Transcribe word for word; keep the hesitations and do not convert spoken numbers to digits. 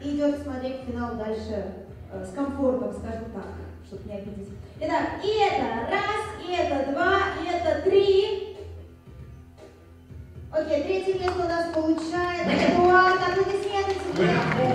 идет смотреть финал дальше э, с комфортом, скажем так, чтобы не обидеть. Итак, и это раз, и это два, и это три. Окей, третье место у нас получает Эдуард. Аплодисменты.